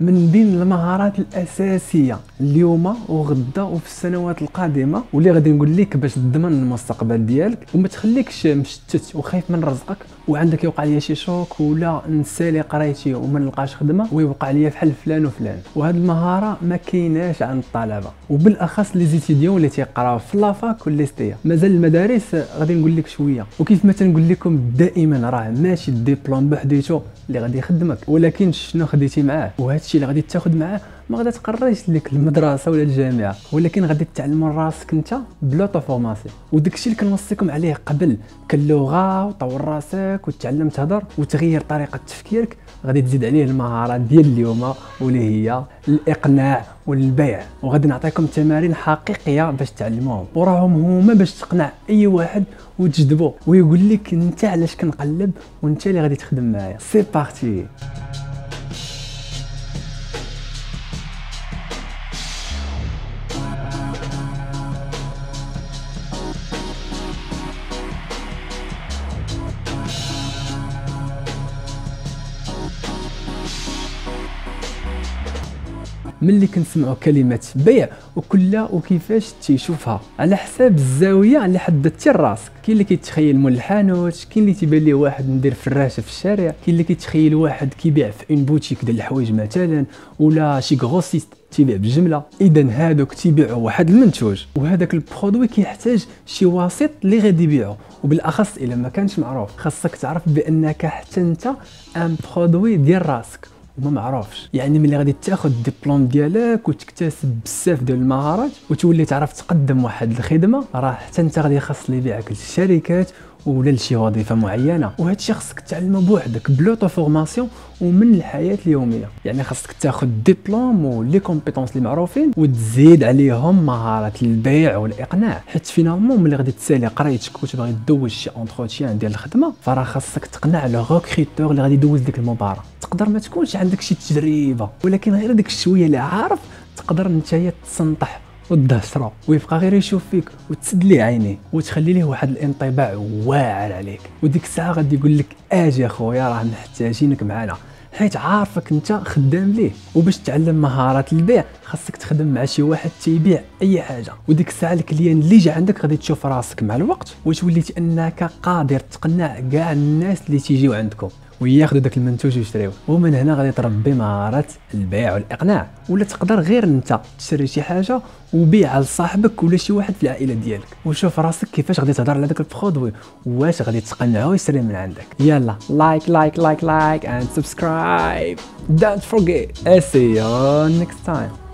من بين المهارات الاساسيه اليوم وغدا وفي السنوات القادمه، واللي غادي نقول لك باش تضمن المستقبل ديالك وما تخليكش مشتت وخايف من رزقك وعندك يوقع ليا شي شوك ولا نسالي قرايتي وما نلقاش خدمه ويوقع ليا بحال فلان وفلان. وهاد المهاره ما كايناش عند الطلبه، وبالاخص لي زيتيديون اللي تيقراو في لافاك ولا ستيا. مازال المدارس غادي نقول لك شويه، وكيف ما تنقول لكم دائما راه ماشي الدبلوم بحديتو اللي غادي يخدمك، ولكن شنو خديتي معاه، وهادشي اللي غادي تاخذ معاه ما غادي تقريش لك المدرسه ولا الجامعه، ولكن غادي تعلمو راسك انت بلا طوفورماسيون. وداكشي اللي كنوصيكم عليه قبل كاللغه وطور راسك وتعلم تهضر وتغير طريقه تفكيرك، غادي تزيد عليه المهارات ديال اليوم واللي هي الاقناع والبيع. وغادي نعطيكم تمارين حقيقيه باش تعلموهم، وراهم هما باش تقنع اي واحد وتجذبو ويقول لك انت علاش كنقلب وانت اللي غادي تخدم معايا. سي بارتي. ملي كنسمعوا كلمه بيع وكلها وكيفاش تيشوفها على حساب الزاويه اللي حددتي راسك، كاين اللي كيتخيل مول الحانوت، كاين اللي تيبان ليه واحد مدير فراشه في الشارع، كاين اللي كيتخيل واحد كيبيع في اون بوتيك ديال الحوايج مثلا، ولا شي غروسيست تيبيع بالجمله. اذا هادوك تيبيعوا واحد المنتوج وهذاك البرودوي كيحتاج شي وسيط اللي غادي يبيعه، وبالاخص الا ما كانش معروف. خاصك تعرف بانك حتى انت ان برودوي ديال راسك وما معروفش. يعني ملي غادي تاخذ الدبلوم ديالك وتكتسب بزاف ديال المهارات وتولي تعرف تقدم واحد الخدمه، راه حتى انت غادي يخص اللي يبيعك للشركات ولا لشي وظيفه معينه، وهذا الشيء خصك تعلمه بوحدك بلو طو فورماسيون ومن الحياه اليوميه. يعني خصك تاخذ دبلوم ولي كومبيتونس اللي معروفين وتزيد عليهم مهاره البيع والاقناع، حيت فينالمون ملي غادي تسالي قرايتك وتبغي دوز شي اونتروتيان ديال الخدمه، فراه خصك تقنع لو ريكروتور اللي غادي يدوز ديك المباراه. تقدر ما تكونش عندك شي تجربه، ولكن غير ديك الشويه اللي عارف تقدر نتايا تسنطح وتدهسرو ويبقى غير يشوف فيك وتسد ليه عينيه وتخلي ليه واحد الانطباع واعر عليك، وديك الساعه غادي يقول لك اجي اخويا راه محتاجينك معنا، حيت عارفك انت خدام ليه. وباش تعلم مهارات البيع خاصك تخدم مع شي واحد تيبيع اي حاجه، وديك الساعه الكليان اللي جا عندك غادي تشوف راسك مع الوقت وتوليت انك قادر تقنع كاع الناس اللي تيجيو عندكم وياخذوا داك المنتوج ويشريوه. ومن هنا غادي تربي مهارات البيع والاقناع. ولا تقدر غير انت تشري شي حاجه وبيعها لصاحبك ولا شي واحد في العائله ديالك، وشوف راسك كيفاش غادي تهضر على داك البرودوي، واش غادي تقنعو يشري من عندك. يلا لايك لايك لايك لايك اند سبسكرايب. Don't forget. See you next time.